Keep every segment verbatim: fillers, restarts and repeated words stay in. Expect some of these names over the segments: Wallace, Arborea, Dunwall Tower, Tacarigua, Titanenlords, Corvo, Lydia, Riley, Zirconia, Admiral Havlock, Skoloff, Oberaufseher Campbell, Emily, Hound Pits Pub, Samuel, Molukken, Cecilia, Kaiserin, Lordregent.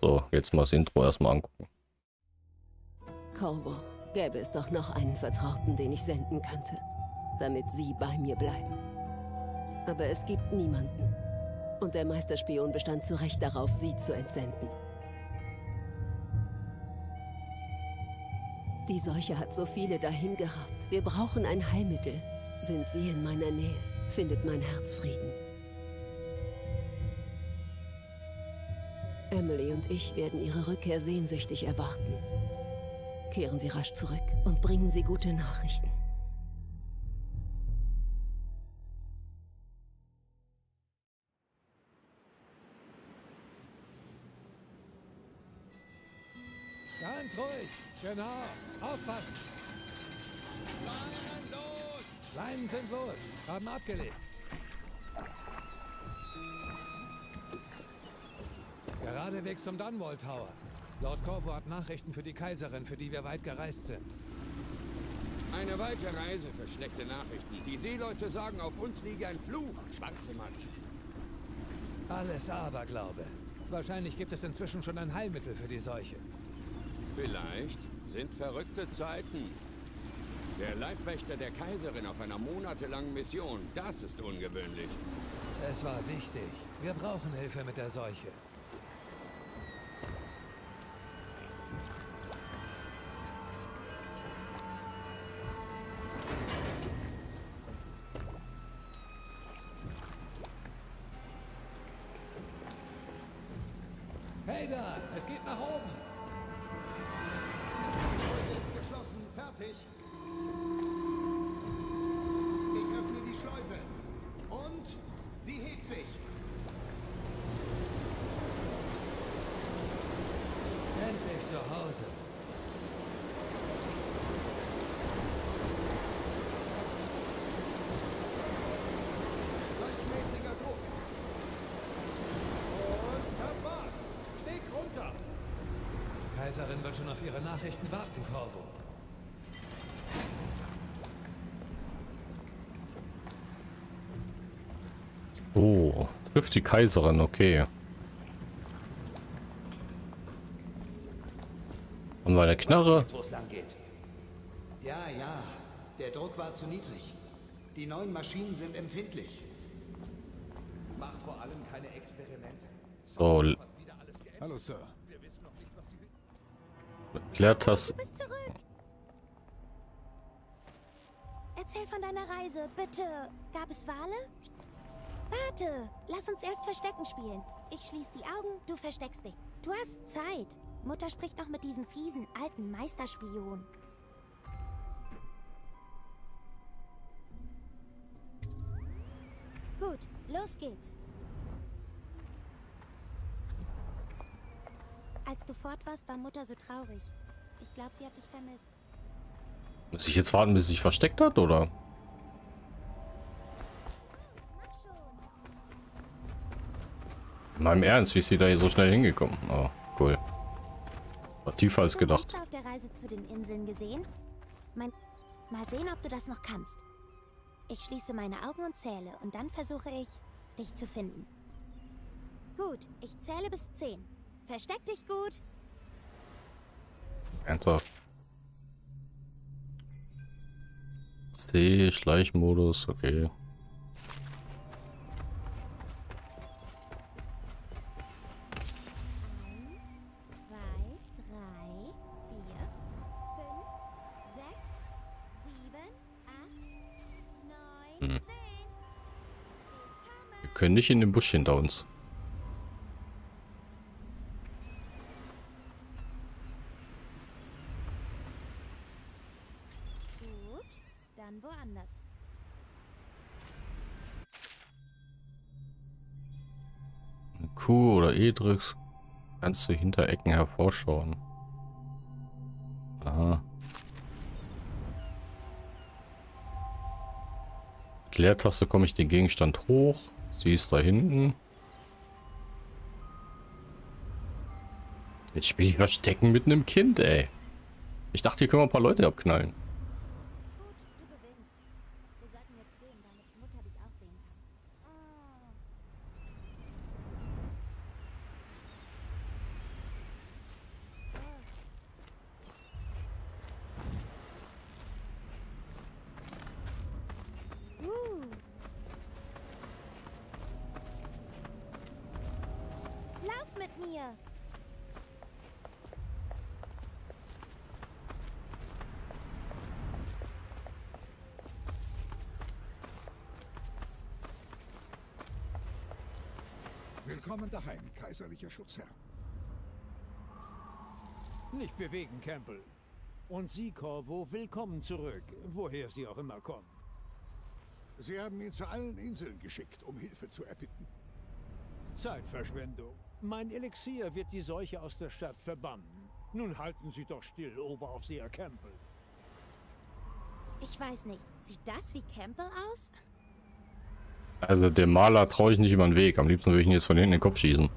So, jetzt mal das Intro erstmal angucken. Corvo, gäbe es doch noch einen Vertrauten, den ich senden könnte, damit Sie bei mir bleiben. Aber es gibt niemanden. Und der Meisterspion bestand zu Recht darauf, Sie zu entsenden. Die Seuche hat so viele dahingerafft. Wir brauchen ein Heilmittel. Sind Sie in meiner Nähe, findet mein Herz Frieden. Emily und ich werden Ihre Rückkehr sehnsüchtig erwarten. Kehren Sie rasch zurück und bringen Sie gute Nachrichten. Ganz ruhig, genau, aufpassen! Leinen los! Leinen sind los, haben abgelegt. Geradewegs zum Dunwall Tower. Lord Corvo hat Nachrichten für die Kaiserin, für die wir weit gereist sind. Eine weite Reise für schlechte Nachrichten. Die Seeleute sagen, auf uns liege ein Fluch, schwarze Magie. Alles Aberglaube. Wahrscheinlich gibt es inzwischen schon ein Heilmittel für die Seuche. Vielleicht sind verrückte Zeiten. Der Leibwächter der Kaiserin auf einer monatelangen Mission, das ist ungewöhnlich. Es war wichtig. Wir brauchen Hilfe mit der Seuche. Hey da, es geht nach oben. Ist geschlossen, fertig. Ich öffne die Schleuse. Und sie hebt sich. Endlich zu Hause. Die Kaiserin wird schon auf ihre Nachrichten warten, Corvo. Oh, trifft die Kaiserin, okay. Und bei der Knarre. Jetzt, wo es lang geht. Ja, ja, der Druck war zu niedrig. Die neuen Maschinen sind empfindlich. Macht vor allem keine Experimente. So. Hallo, Sir. Erklärt hast. Du bist zurück. Erzähl von deiner Reise, bitte. Gab es Wale? Warte, lass uns erst Verstecken spielen. Ich schließe die Augen, du versteckst dich. Du hast Zeit. Mutter spricht noch mit diesem fiesen alten Meisterspion. Gut, los geht's. Als du fort warst, war Mutter so traurig. Ich glaube, sie hat dich vermisst. Muss ich jetzt warten, bis sie sich versteckt hat, oder? In meinem Ernst, wie ist sie da hier so schnell hingekommen? Oh, cool. War tiefer als gedacht. Hast du auf der Reise zu den Inseln gesehen? Mein... Mal sehen, ob du das noch kannst. Ich schließe meine Augen und zähle und dann versuche ich, dich zu finden. Gut, ich zähle bis zehn. Versteck dich gut. Ernsthaft. C, Schleichmodus, okay. Eins, zwei, drei, vier, fünf, sechs, sieben, acht, neun, hm. zehn. Wir können nicht in den Busch hinter uns. Woanders. Q oder E drückst, kannst du hinter Ecken hervorschauen. Aha. Mit Leertaste komme ich den Gegenstand hoch. Sie ist da hinten. Jetzt spiele ich Verstecken mit einem Kind, ey. Ich dachte, hier können wir ein paar Leute abknallen. Willkommen daheim, kaiserlicher Schutzherr. Nicht bewegen, Campbell. Und Sie, Corvo, willkommen zurück, woher Sie auch immer kommen. Sie haben ihn zu allen Inseln geschickt, um Hilfe zu erbitten. Zeitverschwendung. Mein Elixier wird die Seuche aus der Stadt verbannen. Nun halten Sie doch still, Oberaufseher Campbell. Ich weiß nicht, sieht das wie Campbell aus? Also dem Maler traue ich nicht über den Weg. Am liebsten würde ich ihn jetzt von hinten in den Kopf schießen.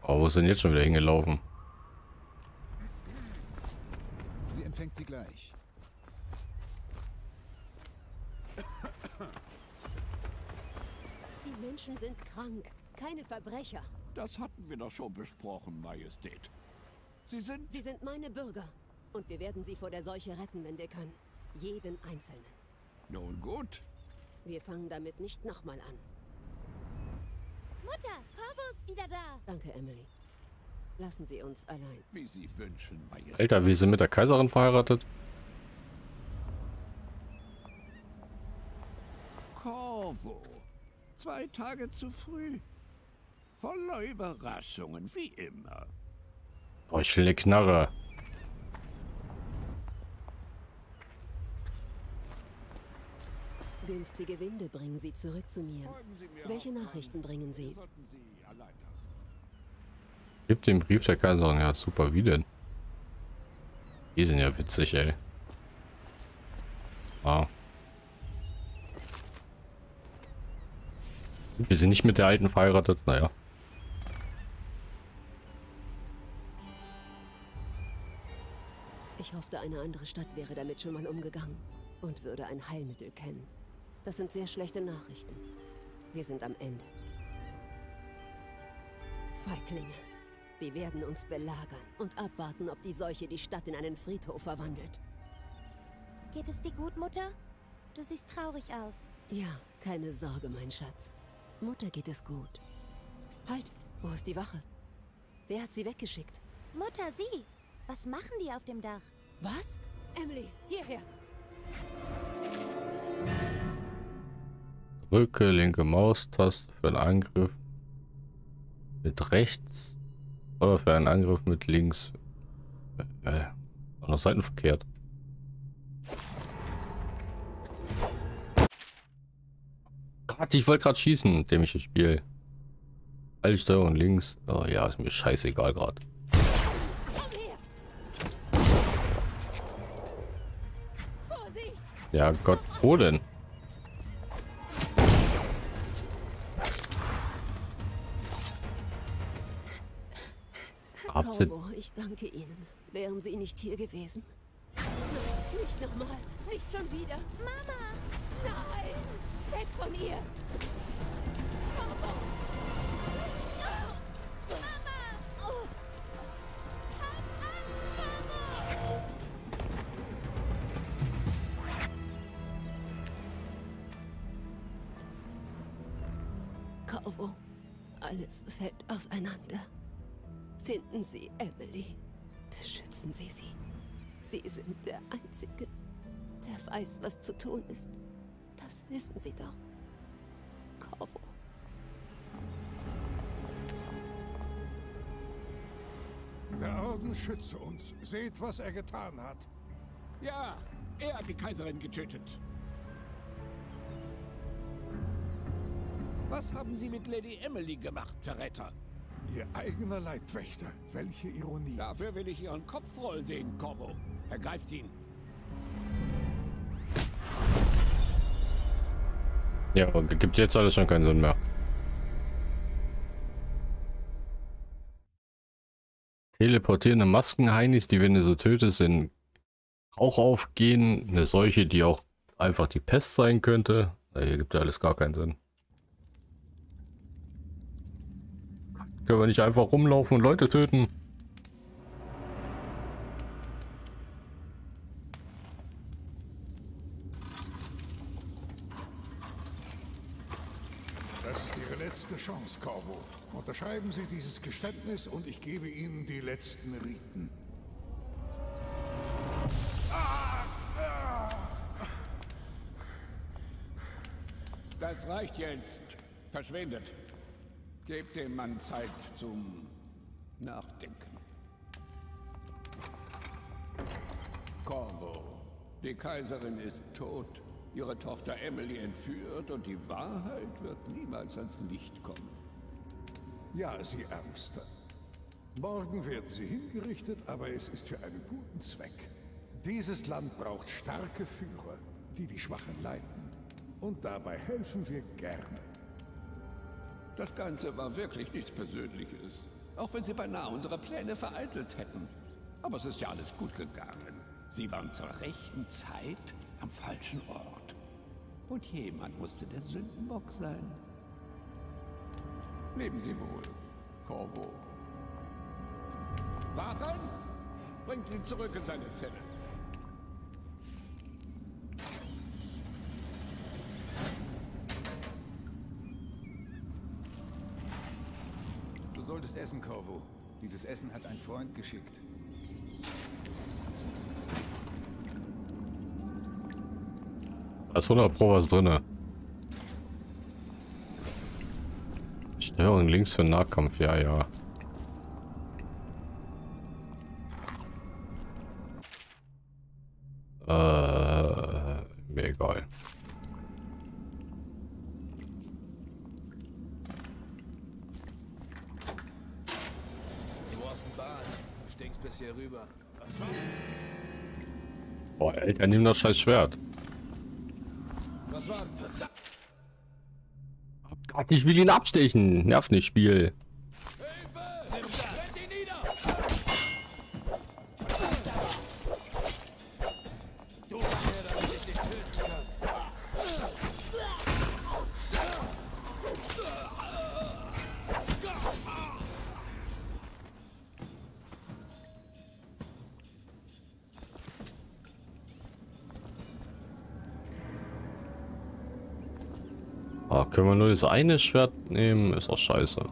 Aber wo ist denn jetzt schon wieder hingelaufen? Sie empfängt sie gleich. Die Menschen sind krank, keine Verbrecher. Das hatten wir doch schon besprochen, Majestät. Sie sind... Sie sind meine Bürger. Und wir werden sie vor der Seuche retten, wenn wir können. Jeden Einzelnen. Nun gut. Wir fangen damit nicht nochmal an. Mutter, Corvo ist wieder da. Danke, Emily. Lassen Sie uns allein. Wie Sie wünschen, Majestät. Alter, wir sind mit der Kaiserin verheiratet. Corvo. Zwei Tage zu früh. Voller Überraschungen, wie immer. Oh, ich will eine Knarre. Günstige Winde bringen Sie zurück zu mir. Welche Nachrichten bringen Sie? Gibt den Brief der Kaiserin. Ja, super, wie denn? Die sind ja witzig, ey. Wow. Wir sind nicht mit der Alten verheiratet, naja. Ich hoffte, eine andere Stadt wäre damit schon mal umgegangen und würde ein Heilmittel kennen. Das sind sehr schlechte Nachrichten. Wir sind am Ende. Feiglinge. Sie werden uns belagern und abwarten, ob die Seuche die Stadt in einen Friedhof verwandelt. Geht es dir gut, Mutter? Du siehst traurig aus. Ja, keine Sorge, mein Schatz. Mutter geht es gut. Halt, wo ist die Wache? Wer hat sie weggeschickt? Mutter, sie! Was machen die auf dem Dach? Was? Emily, hierher! Drücke linke Maustaste für einen Angriff mit rechts oder für einen Angriff mit links. Äh, auch noch seitenverkehrt. Gott, ich wollte gerade schießen, indem ich das Spiel. Alte Steuerung links. Oh ja, ist mir scheißegal gerade. Ja, Gott, wo denn? Corvo, ich danke Ihnen. Wären Sie nicht hier gewesen? Nicht nochmal, nicht schon wieder. Mama! Nein! Weg von ihr! Corvo! Oh, Mama! Oh. Hab an, Corvo! Corvo, alles fällt auseinander. Finden Sie Emily. Beschützen Sie sie. Sie sind der Einzige, der weiß, was zu tun ist. Das wissen Sie doch. Corvo. Der Orden schütze uns. Seht, was er getan hat. Ja, er hat die Kaiserin getötet. Was haben Sie mit Lady Emily gemacht, Verräter? Ihr eigener Leibwächter. Welche Ironie. Dafür will ich Ihren Kopf rollen sehen, Corvo. Ergreift ihn. Ja, gibt jetzt alles schon keinen Sinn mehr. Teleportierende Maskenheinis, die, wenn du so tötest, in Rauch aufgehen. Eine Seuche, die auch einfach die Pest sein könnte. Hier gibt ja alles gar keinen Sinn. Können wir nicht einfach rumlaufen und Leute töten? Das ist Ihre letzte Chance, Corvo. Unterschreiben Sie dieses Geständnis und ich gebe Ihnen die letzten Riten. Das reicht jetzt. Verschwindet. Gebt dem Mann Zeit zum Nachdenken. Corvo, die Kaiserin ist tot, ihre Tochter Emily entführt und die Wahrheit wird niemals ans Licht kommen. Ja, Sie Ärmster. Morgen wird sie hingerichtet, aber es ist für einen guten Zweck. Dieses Land braucht starke Führer, die die Schwachen leiten. Und dabei helfen wir gerne. Das Ganze war wirklich nichts Persönliches. Auch wenn Sie beinahe unsere Pläne vereitelt hätten. Aber es ist ja alles gut gegangen. Sie waren zur rechten Zeit am falschen Ort. Und jemand musste der Sündenbock sein. Leben Sie wohl, Corvo. Warten! Bringt ihn zurück in seine Zelle. Du solltest essen, Corvo. Dieses Essen hat ein Freund geschickt. Da ist hundert Pro was drin. Steuerung links für Nahkampf, ja, ja. Äh, mir egal. Du brauchst einen Bad, du stinkst bis hier rüber. Boah, Alter, nimm das scheiß Schwert. Was war denn das? Oh Gott, ich will ihn abstechen. Nerv nicht, Spiel. Können wir nur das eine Schwert nehmen, ist doch scheiße.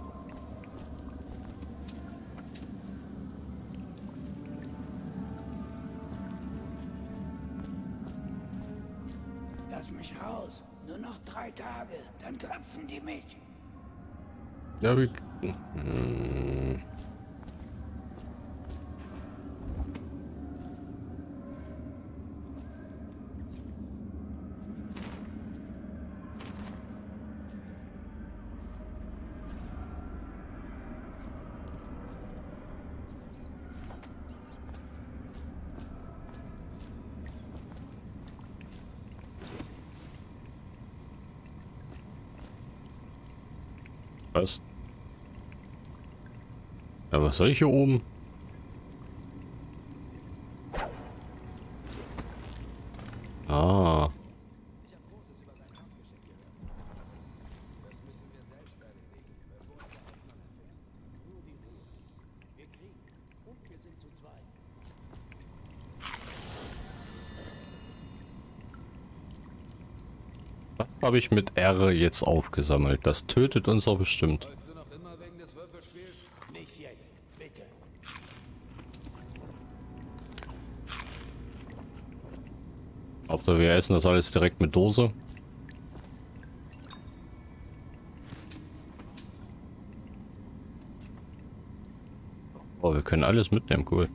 Lass mich raus. Nur noch drei Tage, dann krapfen die mich. Ja, wie... Hm. Was? Ja, was soll ich hier oben? Ah. Habe ich mit R jetzt aufgesammelt. Das tötet uns auch bestimmt. Weißt du noch immer wegen des Würfelspiels? Nicht jetzt, bitte. Hauptsache, wir essen das alles direkt mit Dose. Oh, wir können alles mitnehmen, cool.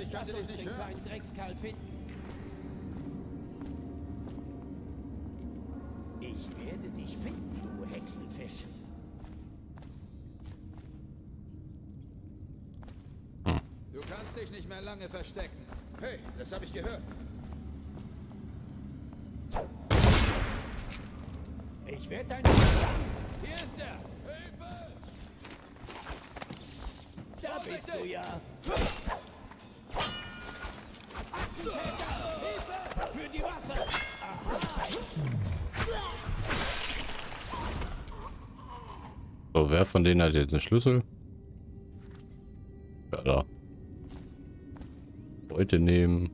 Ich kann dich nicht hören. Kleinen Dreckskerl finden. Ich werde dich finden, du Hexenfisch. Hm. Du kannst dich nicht mehr lange verstecken. Hey, das habe ich gehört. Ich werde dein... Hier ist er! Hilfe! Da Vorsicht bist du ja! Hilfe! Für die Wache! So, wer von denen hat jetzt einen Schlüssel? Ja, da. Oh, Leute nehmen.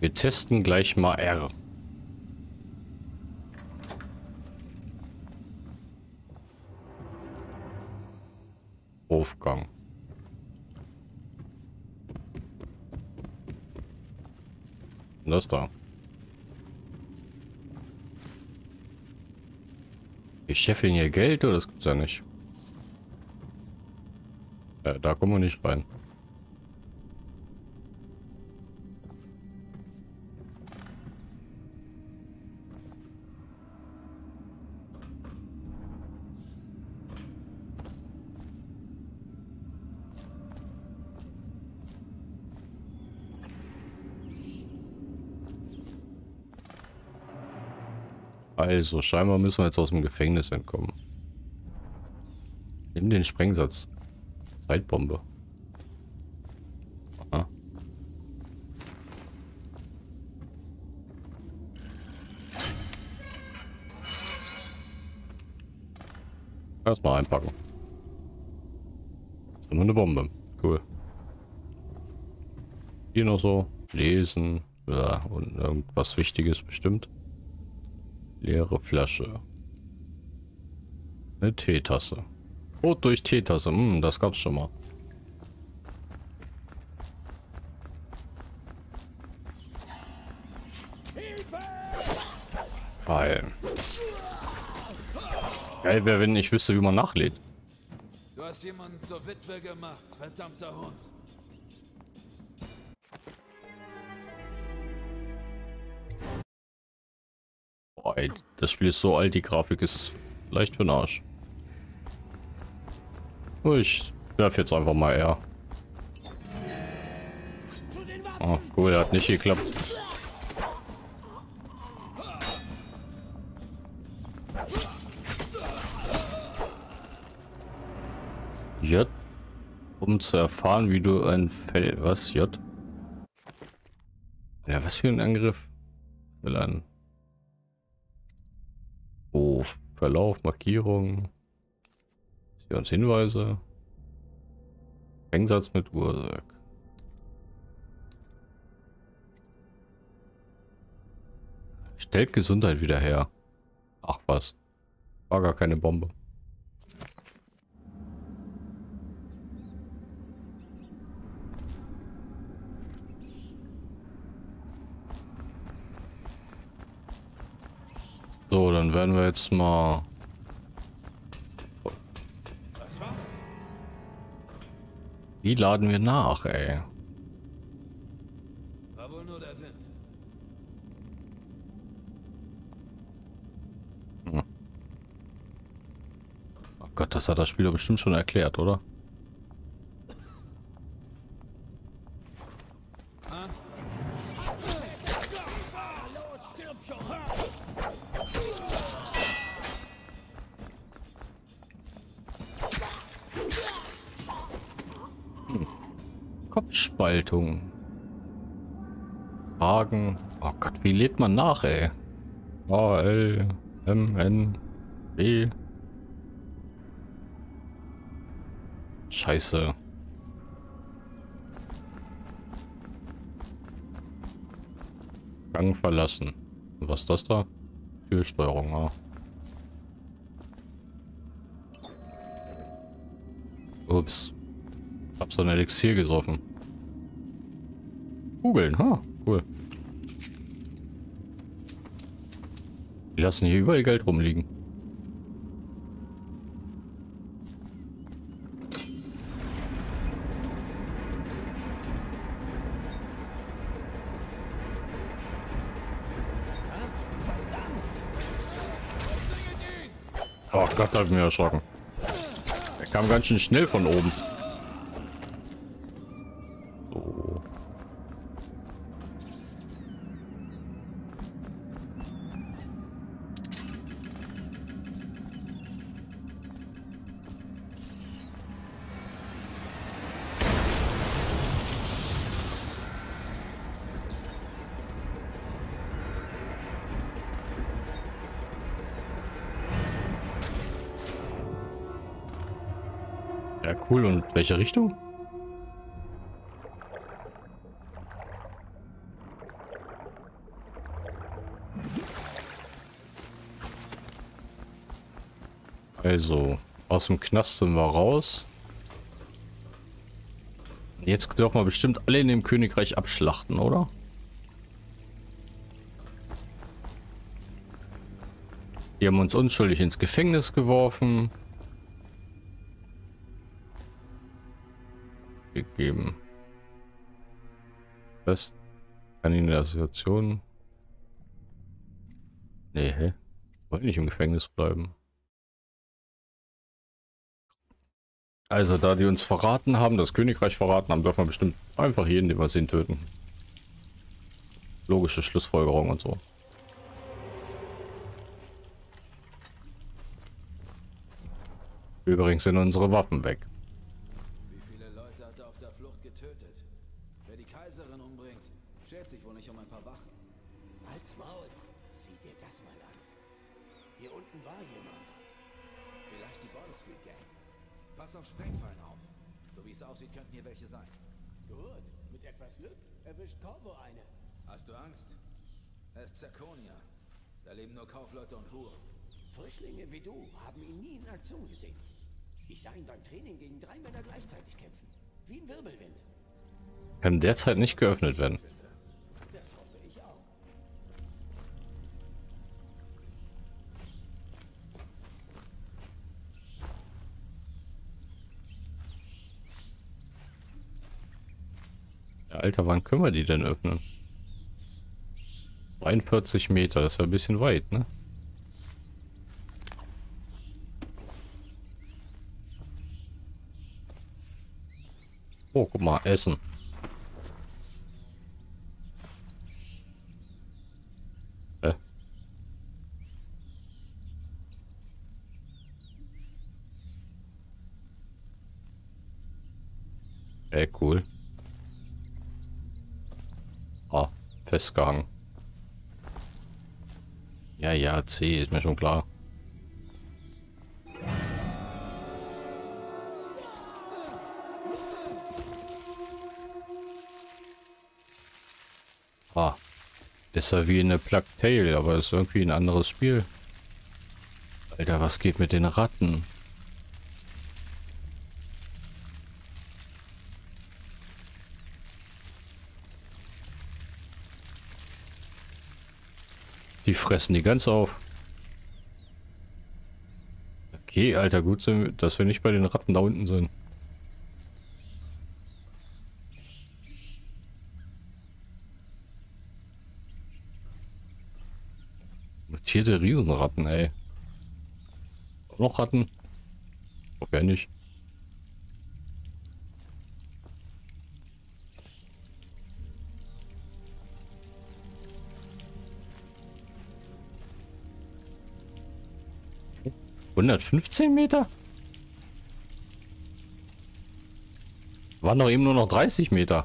Wir testen gleich mal R. Aufgang. Das da. Wir scheffeln hier Geld, oder das gibt's ja nicht. Äh, da kommen wir nicht rein. Also, scheinbar müssen wir jetzt aus dem Gefängnis entkommen. Nimm den Sprengsatz. Zeitbombe. Aha. Erstmal einpacken. Das ist nur eine Bombe. Cool. Hier noch so. Lesen. Ja, und irgendwas Wichtiges bestimmt. Leere Flasche. Eine Teetasse. Brot durch Teetasse. Hm, das gab's schon mal. Geil. Geil wäre, wenn ich wüsste, wie man nachlädt. Du hast jemanden zur Witwe gemacht, verdammter Hund. Das Spiel ist so alt, die Grafik ist leicht für den Arsch. Ich werfe jetzt einfach mal R. Oh, cool, hat nicht geklappt. J, um zu erfahren, wie du ein Fell... Was? J? Ja, was für ein Angriff? Will ein... Oh, Verlauf, Markierung. Hier uns Hinweise. Engsatz mit Ursache. Stellt Gesundheit wieder her. Ach was. War gar keine Bombe. So, dann werden wir jetzt mal... Wie laden wir nach, ey? War wohl nur der Wind. Hm. Oh Gott, das hat das Spiel doch bestimmt schon erklärt, oder? Kopfspaltung. Fragen. Oh Gott, wie lädt man nach, ey? A, L, M, N, B. Scheiße. Gang verlassen. Was ist das da? Türsteuerung, ah. Ups. Hab so ein Elixier gesoffen. Kugeln, ha, cool. Die lassen hier überall Geld rumliegen. Oh Gott, hab ich mich erschrocken. Der kam ganz schön schnell von oben. cool. Und welche Richtung? Also, aus dem Knast sind wir raus. Jetzt dürfen wir bestimmt alle in dem Königreich abschlachten, oder? Die haben uns unschuldig ins Gefängnis geworfen. Gegeben. Was? Kanalisation? Nee, hä? Wollen nicht im Gefängnis bleiben. Also, da die uns verraten haben, das Königreich verraten haben, dürfen wir bestimmt einfach jeden, den wir sehen, töten. Logische Schlussfolgerung und so. Übrigens sind unsere Waffen weg. Wie viele Leute hat er auf der Flucht getötet? Wer die Kaiserin umbringt, schert sich wohl nicht um ein paar Wachen. Halt's Maul! Sieh dir das mal an. Hier unten war jemand. Vielleicht die Wallace Gang. Pass auf Sprengfallen auf. So wie es aussieht, könnten hier welche sein. Gut, mit etwas Glück erwischt Corvo eine. Hast du Angst? Er ist Zirconia. Da leben nur Kaufleute und Huren. Frischlinge wie du haben ihn nie in Aktion gesehen. Ich sah ihn beim Training gegen drei Männer gleichzeitig kämpfen. Wie ein Wirbelwind. Kann derzeit nicht geöffnet werden. Das hoffe ich auch. Ja, Alter, wann können wir die denn öffnen? zweiundvierzig Meter, das ist ja ein bisschen weit, ne? Oh, guck mal, Essen. Hä? Ey, cool. Ah, festgehangen. Ja, ja, C, ist mir schon klar. Ah, das ist ja wie eine Plague Tale, aber das ist irgendwie ein anderes Spiel. Alter, was geht mit den Ratten? Die fressen die ganz auf. Okay, Alter, gut, dass wir nicht bei den Ratten da unten sind. Vierte Riesenratten, ey. Auch noch Ratten? Okay, nicht. hundertfünfzehn Meter? Waren doch eben nur noch dreißig Meter.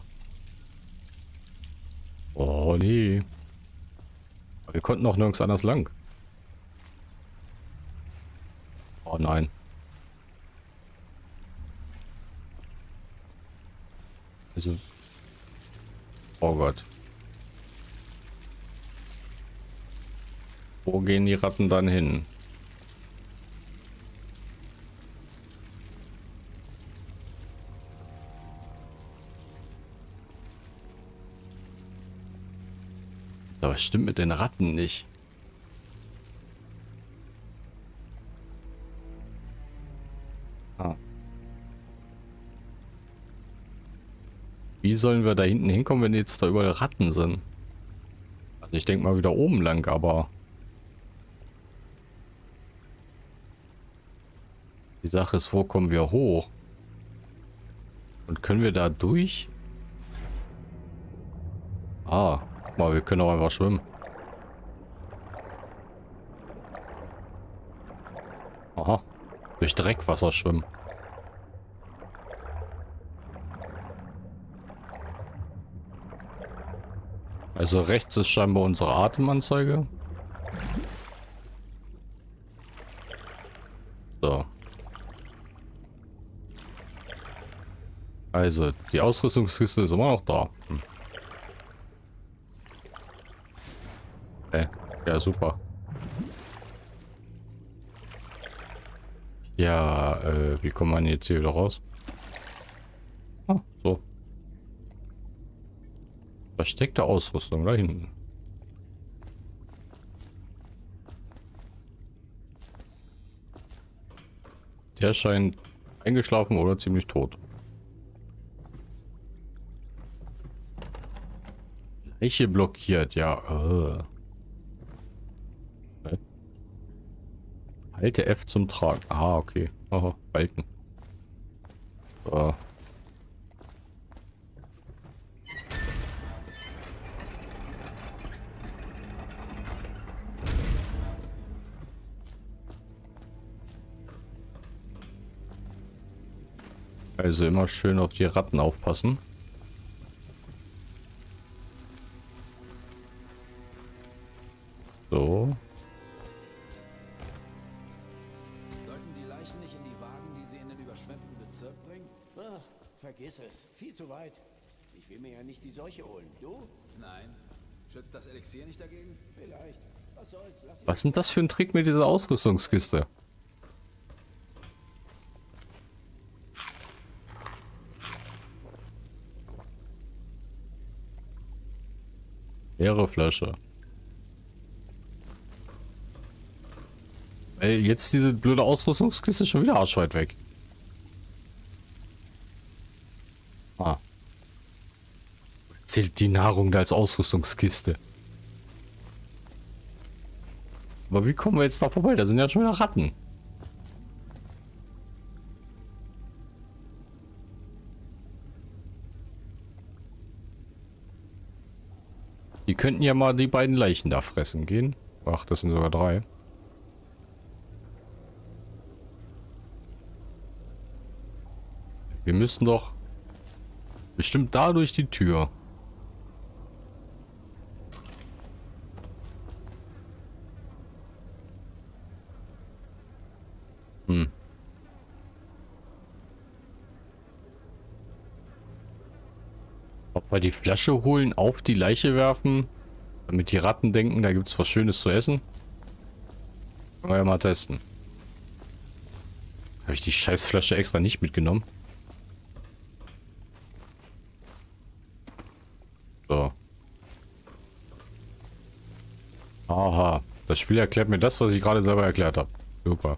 Oh, nee. Aber wir konnten noch nirgends anders lang. Oh nein. Also. Oh Gott. Wo gehen die Ratten dann hin? Aber stimmt mit den Ratten nicht. Wie sollen wir da hinten hinkommen, wenn jetzt da überall Ratten sind? Also ich denke mal wieder oben lang, aber... Die Sache ist, wo kommen wir hoch? Und können wir da durch? Ah, guck mal, wir können auch einfach schwimmen. Aha, durch Dreckwasser schwimmen. Also rechts ist scheinbar unsere Atemanzeige. So. Also, die Ausrüstungskiste ist immer noch da. Hm. Okay. Ja, super. Ja, äh, wie kommt man jetzt hier wieder raus? Ah, so. Versteckte Ausrüstung da hinten. Der scheint eingeschlafen oder ziemlich tot. Leiche blockiert, ja. Äh. Halte F zum Tragen. Ah, okay. Aha, Balken. So. Also immer schön auf die Ratten aufpassen. So. Sollten die Leichen nicht in die Wagen, die sie in den überschwemmten Bezirk bringen? Ach, vergiss es. Viel zu weit. Ich will mir ja nicht die Seuche holen. Du? Nein. Schützt das Elixier nicht dagegen? Vielleicht. Was soll's? Lass Was ist denn das für ein Trick mit dieser Ausrüstungskiste? Leere Flasche. Ey, jetzt diese blöde Ausrüstungskiste schon wieder arschweit weg. Ah. Zählt die Nahrung da als Ausrüstungskiste? Aber wie kommen wir jetzt da vorbei? Da sind ja schon wieder Ratten. Die könnten ja mal die beiden Leichen da fressen gehen. Ach, das sind sogar drei. Wir müssen doch bestimmt da durch die Tür. Hm. Ob wir die Flasche holen, auf die Leiche werfen, damit die Ratten denken, da gibt es was Schönes zu essen. Können wir ja mal testen. Habe ich die Scheißflasche extra nicht mitgenommen? So. Aha. Das Spiel erklärt mir das, was ich gerade selber erklärt habe. Super.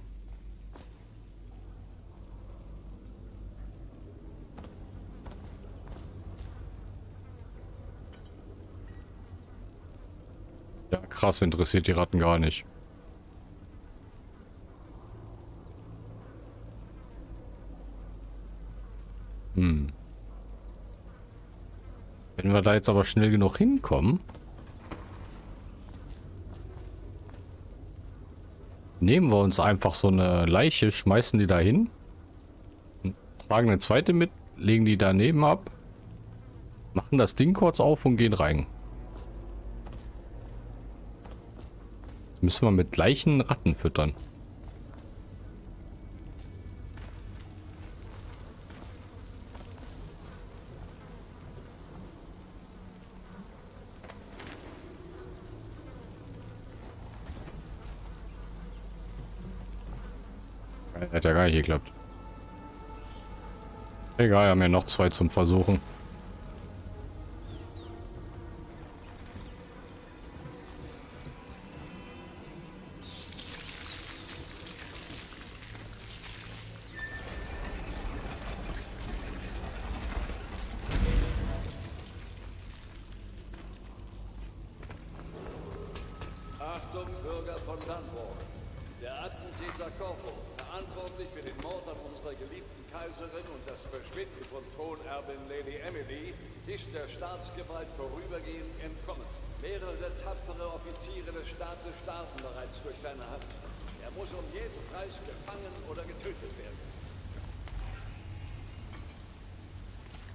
Krass, interessiert die Ratten gar nicht. Hm. Wenn wir da jetzt aber schnell genug hinkommen, nehmen wir uns einfach so eine Leiche, schmeißen die da hin, tragen eine zweite mit, legen die daneben ab, machen das Ding kurz auf und gehen rein. Müssen wir mit gleichen Ratten füttern. Hat ja gar nicht geklappt. Egal, haben wir noch zwei zum Versuchen.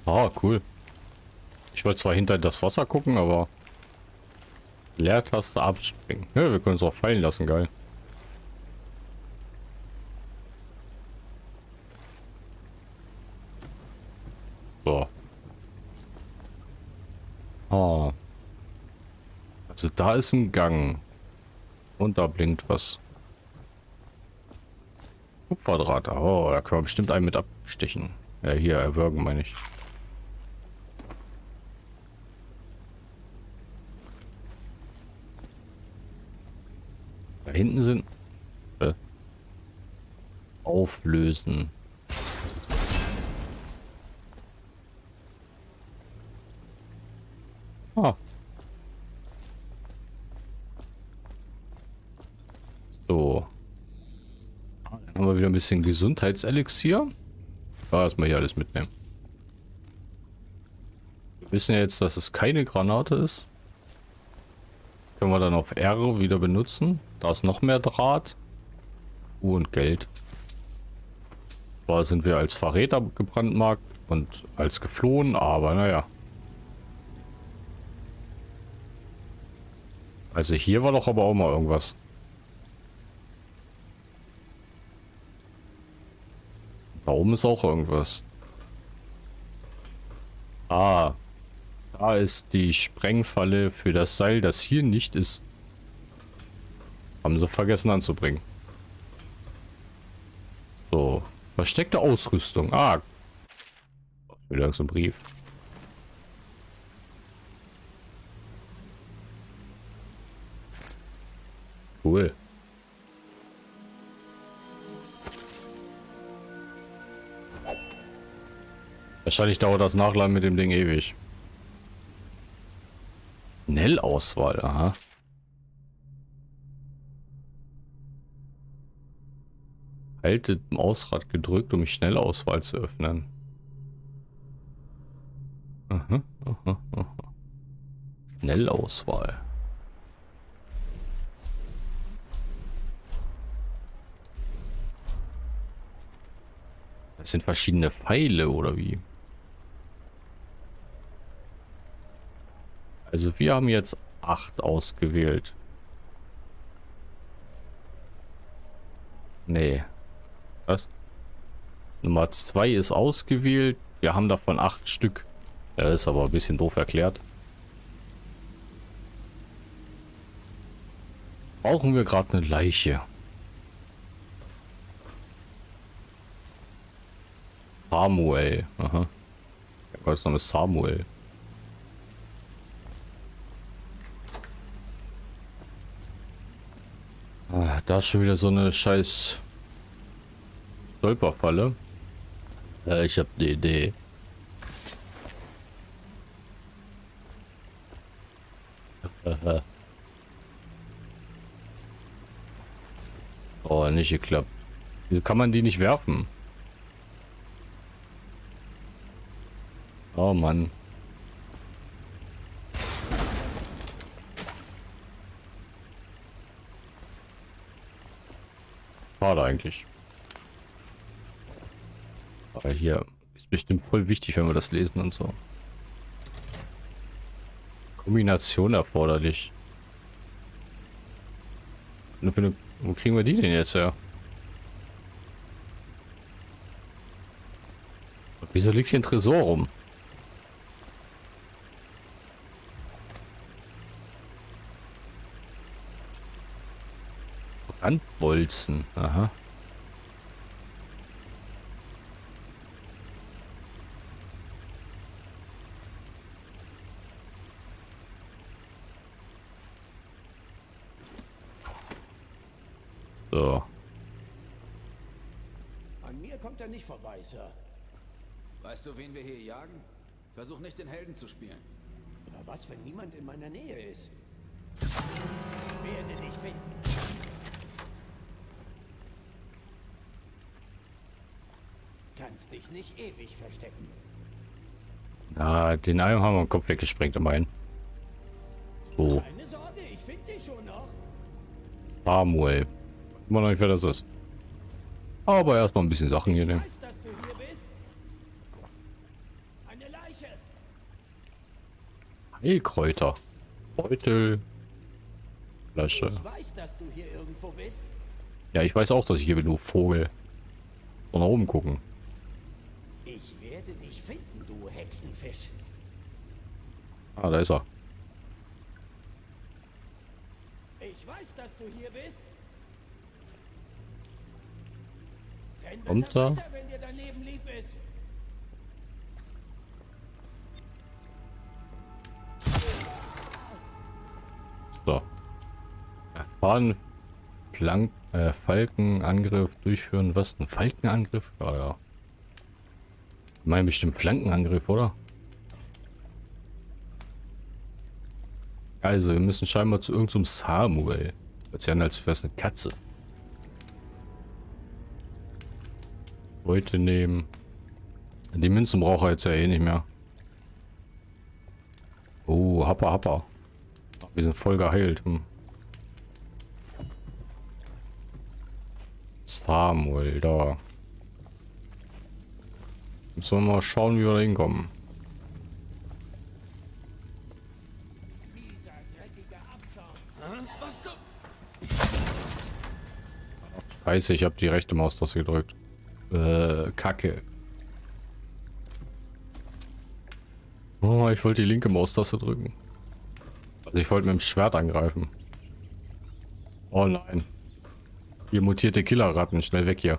Ah, cool. Ich wollte zwar hinter das Wasser gucken, aber... Leertaste abspringen. Ja, wir können es auch fallen lassen, geil. Oh. Also da ist ein Gang. Und da blinkt was. Kupferdraht. Oh, da können wir bestimmt einen mit abstechen. Ja, hier, erwürgen meine ich. Da hinten sind... Äh, auflösen. Ah. So. Dann haben wir wieder ein bisschen Gesundheitselixier. Ah, erstmal hier alles mitnehmen. Wir wissen ja jetzt, dass es keine Granate ist. Das können wir dann auf R wieder benutzen. Da ist noch mehr Draht. Uh, und Geld. Da sind wir als Verräter gebrandmarkt und als geflohen, aber naja. Also hier war doch aber auch mal irgendwas. Da oben ist auch irgendwas. Ah, da ist die Sprengfalle für das Seil, das hier nicht ist. Haben sie vergessen anzubringen. So, versteckte Ausrüstung. Ah, wieder so ein Brief. Cool. Wahrscheinlich dauert das Nachladen mit dem Ding ewig. Schnell-Auswahl, aha. Haltet im Ausrad gedrückt, um die Schnell-Auswahl zu öffnen. Aha, aha, aha. Schnell-Auswahl. Das sind verschiedene Pfeile, oder wie? Also wir haben jetzt acht ausgewählt. Nee. Was? Nummer zwei ist ausgewählt. Wir haben davon acht Stück. Ja, das ist aber ein bisschen doof erklärt. Brauchen wir gerade eine Leiche? Samuel. Aha. Was ist noch das Samuel? Ah, da ist schon wieder so eine scheiß Stolperfalle. Äh, ich habe eine Idee. Oh, nicht geklappt. Wieso kann man die nicht werfen? Oh Mann. Schade eigentlich. Aber hier ist bestimmt voll wichtig, wenn wir das lesen und so. Kombination erforderlich. Nur für eine, wo kriegen wir die denn jetzt her? Und wieso liegt hier ein Tresor rum? Anbolzen, aha. So. An mir kommt er nicht vorbei, Sir. Weißt du, wen wir hier jagen? Versuch nicht, den Helden zu spielen. Aber was, wenn niemand in meiner Nähe ist? Ich werde dich finden. Kannst dich nicht ewig verstecken. Na, den einen haben wir den Kopf weggesprengt, am einen. So. Keine Sorge, ich finde dich schon noch. Samuel. Immer noch nicht, wer das ist. Aber erstmal ein bisschen Sachen hier nehmen. Ich weiß, dass du hier bist. Eine Leiche. Heilkräuter. Beutel. Flasche. Ich weiß, dass du hier irgendwo bist. Ja, ich weiß auch, dass ich hier bin, du Vogel. Und nach oben gucken. Ich werde dich finden, du Hexenfisch. Ah, da ist er. weiß, dass du hier bist. Kommt da? Wenn dir dein Leben lieb ist. So. Erfahren Plank, äh, Falkenangriff durchführen. Was? Ein Falkenangriff? Ja, ja. Ich meine bestimmt Flankenangriff, oder? Also, wir müssen scheinbar zu irgendeinem Samuel. Hört sich an, als wäre es eine Katze. Leute nehmen. Die Münzen brauche ich jetzt ja eh nicht mehr. Oh, happa, happa. Wir sind voll geheilt. Hm. Samuel, da. Müssen wir mal schauen, wie wir da hinkommen. Scheiße, ich habe die rechte Maustaste gedrückt. Äh, Kacke. Oh, ich wollte die linke Maustaste drücken. Also ich wollte mit dem Schwert angreifen. Oh nein. Hier mutierte Killerratten, schnell weg hier.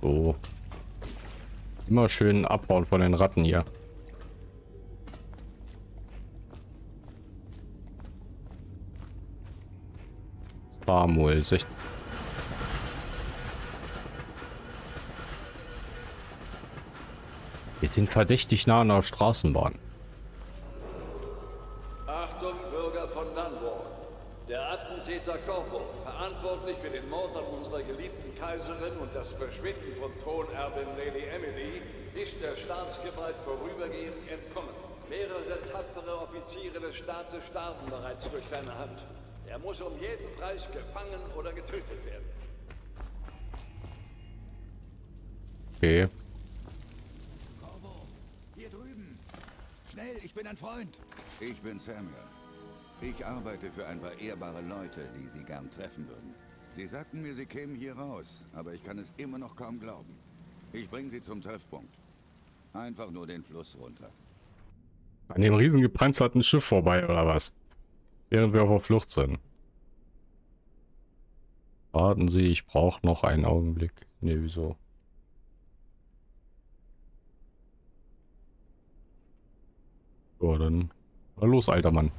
So. Immer schön abbauen von den Ratten hier. Samuel, sechzehn. Wir sind verdächtig nah an der Straßenbahn. Achtung, Bürger von Dunwall. Der Attentäter Corvo, verantwortlich für den Mord an unserer geliebten Kaiserin und das Verschwinden von Thronerbin Lady Emily, ist der Staatsgewalt vorübergehend entkommen. Mehrere tapfere Offiziere des Staates starben bereits durch seine Hand. Er muss um jeden Preis gefangen oder getötet werden. Okay. Corvo, hier drüben. Schnell, ich bin ein Freund. Ich bin Samuel. Ich arbeite für ein paar ehrbare Leute, die Sie gern treffen würden. Sie sagten mir, Sie kämen hier raus, aber ich kann es immer noch kaum glauben. Ich bringe Sie zum Treffpunkt. Einfach nur den Fluss runter. An dem riesen gepanzerten Schiff vorbei, oder was? Während wir auf der Flucht sind. Warten Sie, ich brauche noch einen Augenblick. Ne, wieso? So, dann. Na los, alter Mann.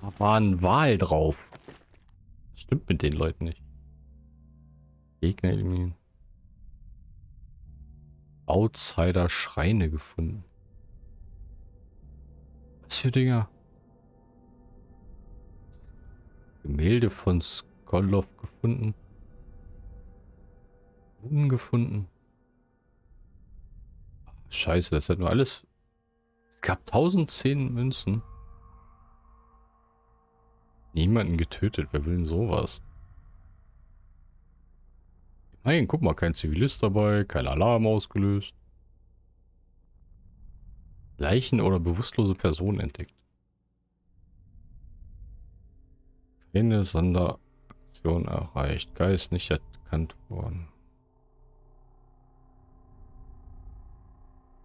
Da war ein Wal drauf. Das stimmt mit den Leuten nicht. Gegner eliminieren. Outsider-Schreine gefunden. Für Dinger. Gemälde von Skoloff gefunden. Runen gefunden. Scheiße, das hat nur alles. Es gab tausendzehn Münzen. Niemanden getötet. Wer will denn sowas? Nein, guck mal, kein Zivilist dabei, kein Alarm ausgelöst. Leichen oder bewusstlose Personen entdeckt. Keine Sonderaktion erreicht. Geist nicht erkannt worden.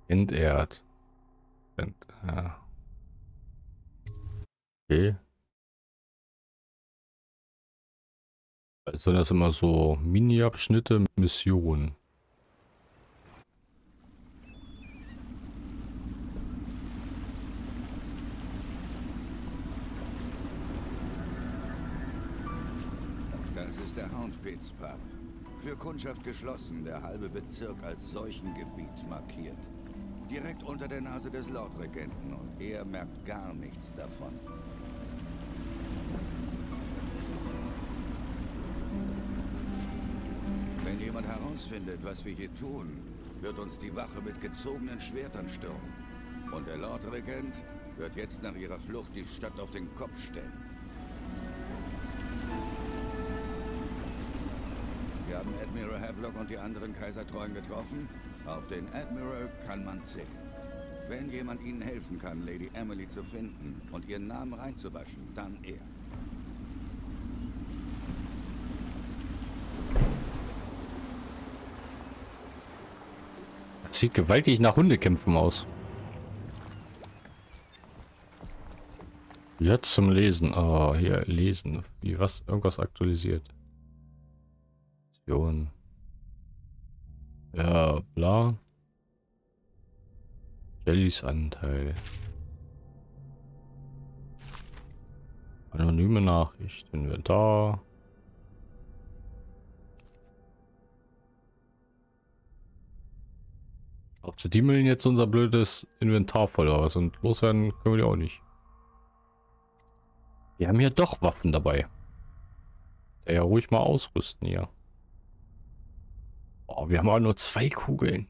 Entehrt. Ent ja. Okay. Also das immer so Mini-Abschnitte mit Missionen. Der Hound Pits Pub. Für Kundschaft geschlossen, der halbe Bezirk als Seuchengebiet markiert. Direkt unter der Nase des Lordregenten und er merkt gar nichts davon. Wenn jemand herausfindet, was wir hier tun, wird uns die Wache mit gezogenen Schwertern stürmen. Und der Lordregent wird jetzt nach ihrer Flucht die Stadt auf den Kopf stellen. Wir haben Admiral Havlock und die anderen Kaisertreuen getroffen. Auf den Admiral kann man zählen. Wenn jemand Ihnen helfen kann, Lady Emily zu finden und ihren Namen reinzuwaschen, dann er. Das Das sieht gewaltig nach Hundekämpfen aus. Jetzt zum Lesen. Ah, oh, hier, lesen. Wie was? Irgendwas aktualisiert. Ja, bla. Jellys Anteil. Anonyme Nachricht. Inventar. Auch zu die müllen jetzt unser blödes Inventar voll aus und loswerden können wir die auch nicht. Wir haben hier doch Waffen dabei. Ja, ruhig mal ausrüsten hier. Oh, wir haben auch nur zwei Kugeln.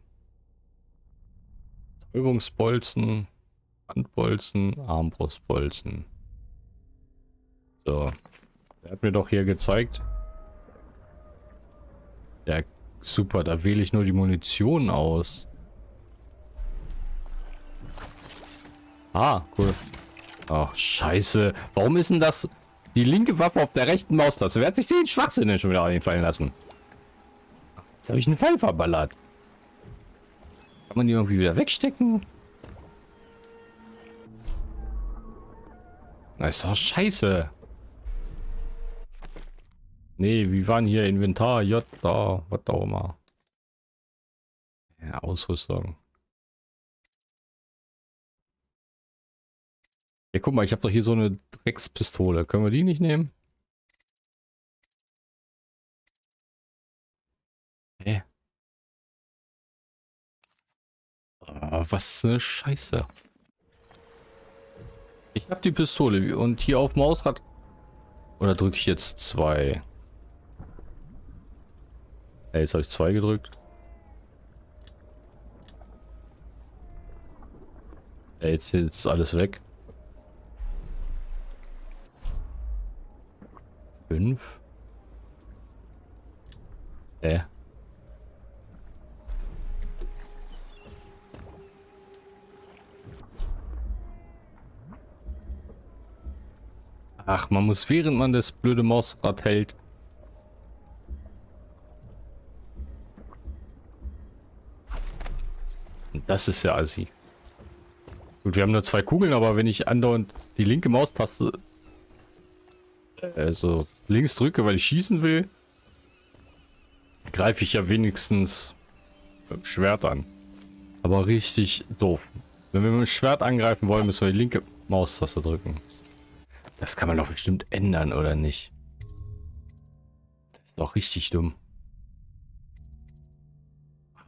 Übungsbolzen, Handbolzen, Armbrustbolzen. So. Der hat mir doch hier gezeigt. Ja, super, da wähle ich nur die Munition aus. Ah, cool. Ach, scheiße. Warum ist denn das die linke Waffe auf der rechten Maustaste? Wer hat sich den Schwachsinn denn schon wieder einfallen lassen? Jetzt habe ich einen Pfeil verballert. Kann man die irgendwie wieder wegstecken? Na, ist doch scheiße. Nee, wie waren hier Inventar, J, da, was da auch immer. Ja, Ausrüstung. Ja, guck mal, ich habe doch hier so eine Dreckspistole. Können wir die nicht nehmen? Hä? Oh, was eine Scheiße. Ich habe die Pistole und hier auf Mausrad. Oder drücke ich jetzt zwei? Hey, jetzt habe ich zwei gedrückt. Hey, jetzt ist alles weg. fünf. Äh. Ach, man muss, während man das blöde Mausrad hält. Und das ist ja assi. Gut, wir haben nur zwei Kugeln, aber wenn ich andauernd die linke Maustaste, also links drücke, weil ich schießen will, greife ich ja wenigstens mit dem Schwert an. Aber richtig doof. Wenn wir mit dem Schwert angreifen wollen, müssen wir die linke Maustaste drücken. Das kann man doch bestimmt ändern, oder nicht? Das ist doch richtig dumm.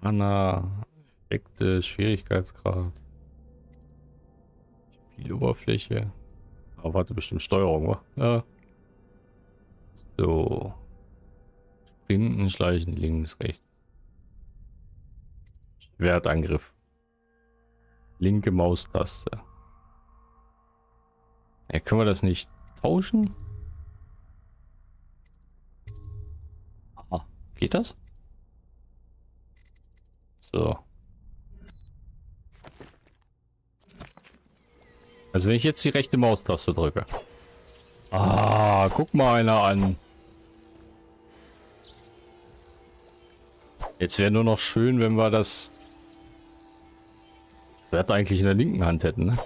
Hanna, Effekte, Schwierigkeitsgrad, Spieloberfläche. Aber warte, bestimmt Steuerung, wa? Ja. So. Sprinten, schleichen, links, rechts. Schwertangriff. Linke Maustaste. Ja, können wir das nicht tauschen? Ah, geht das? So. Also wenn ich jetzt die rechte Maustaste drücke. Ah, guck mal einer an. Jetzt wäre nur noch schön, wenn wir das Schwert eigentlich in der linken Hand hätten, ne?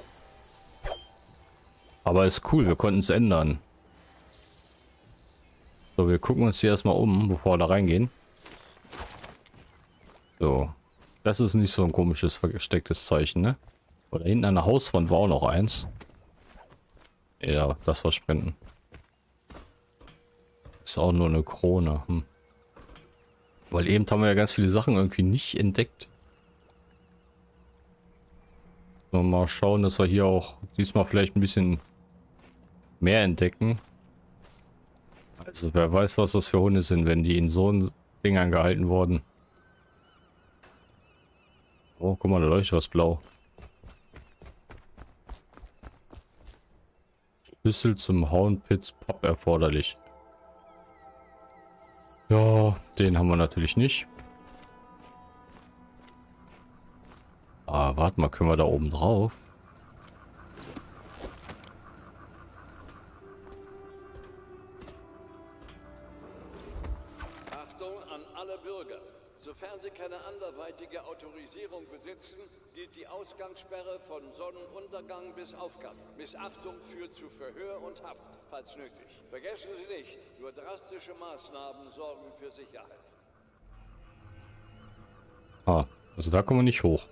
Aber ist cool, wir konnten es ändern. So, wir gucken uns hier erstmal um, bevor wir da reingehen. So. Das ist nicht so ein komisches, verstecktes Zeichen, ne? Oder hinten an der Hauswand war auch noch eins. Ja, das war Spenden. Ist auch nur eine Krone. Hm. Weil eben haben wir ja ganz viele Sachen irgendwie nicht entdeckt. Nur mal schauen, dass wir hier auch diesmal vielleicht ein bisschen mehr entdecken. Also wer weiß, was das für Hunde sind, wenn die in so einen Dingern gehalten wurden. Oh, guck mal, da leuchtet was blau. Schlüssel zum Hound Pits Pub erforderlich. Ja, den haben wir natürlich nicht. Ah, warte mal, können wir da oben drauf? Achtung an alle Bürger. Sofern Sie keine anderweitige Autorisierung besitzen, gilt die Ausgangssperre von Sonnenuntergang bis Aufgang. Missachtung führt zu Verhör und Haft, falls nötig. Vergessen Sie nicht, nur drastische Maßnahmen sorgen für Sicherheit. Ah, also da kommen wir nicht hoch.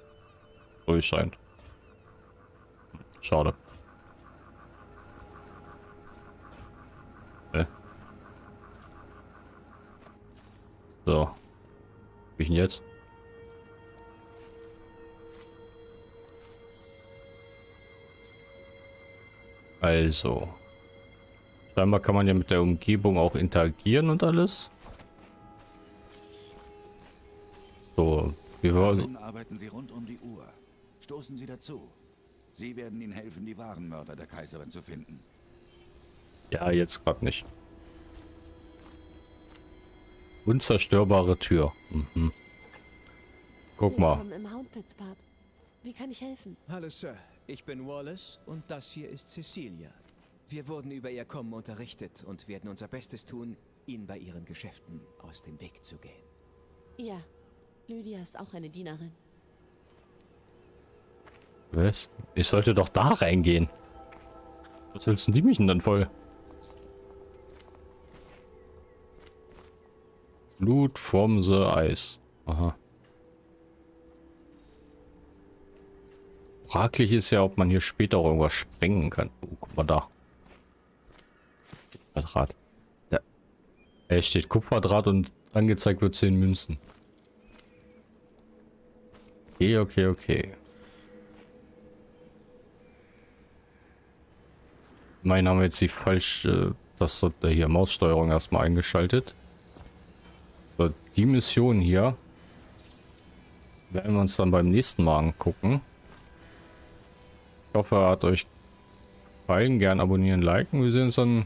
So wie es scheint. Schade. Hä? So. Wie ich denn jetzt? Also. Scheinbar kann man ja mit der Umgebung auch interagieren und alles. So. Wir hören. Arbeiten Sie rund um die Uhr. Stoßen Sie dazu. Sie werden Ihnen helfen, die wahren Mörder der Kaiserin zu finden. Ja, jetzt gerade nicht. Unzerstörbare Tür. Mhm. Guck mal. Willkommen im Hound Pits Pub. Wie kann ich helfen? Hallo Sir, ich bin Wallace und das hier ist Cecilia. Wir wurden über Ihr Kommen unterrichtet und werden unser Bestes tun, Ihnen bei Ihren Geschäften aus dem Weg zu gehen. Ja, Lydia ist auch eine Dienerin. Was? Ich sollte doch da reingehen. Was hältst denn die mich denn dann voll? Blut vom The Eis. Aha. Fraglich ist ja, ob man hier später auch irgendwas sprengen kann. Oh, guck mal da. Quadrat. Da. Äh, steht Kupferdraht und angezeigt wird zehn Münzen. Okay, okay, okay. Meinen haben wir jetzt die falsche, das hat hier Maussteuerung erstmal eingeschaltet. So, die Mission hier werden wir uns dann beim nächsten Mal angucken. Ich hoffe, er hat euch gefallen. Gern abonnieren, liken. Wir sehen uns dann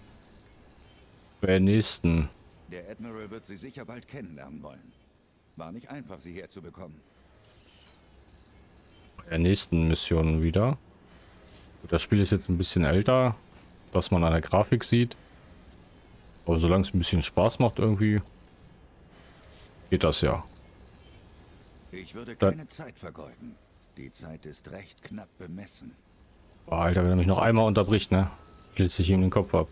bei der nächsten. Der Admiral wird Sie sicher bald kennenlernen wollen. War nicht einfach, Sie herzubekommen. Bei der nächsten Mission wieder. Das Spiel ist jetzt ein bisschen älter, was man an der Grafik sieht. Aber solange es ein bisschen Spaß macht irgendwie, geht das ja. Ich würde keine Zeit vergeuden. Die Zeit ist recht knapp bemessen. Boah, Alter, wenn er mich noch einmal unterbricht, ne? Blitze ich ihm den Kopf ab.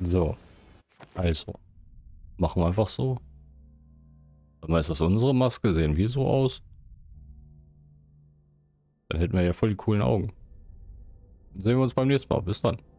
So. Also. Machen wir einfach so. Dann ist das unsere Maske. Sehen wir so aus? Dann hätten wir ja voll die coolen Augen. Dann sehen wir uns beim nächsten Mal. Bis dann.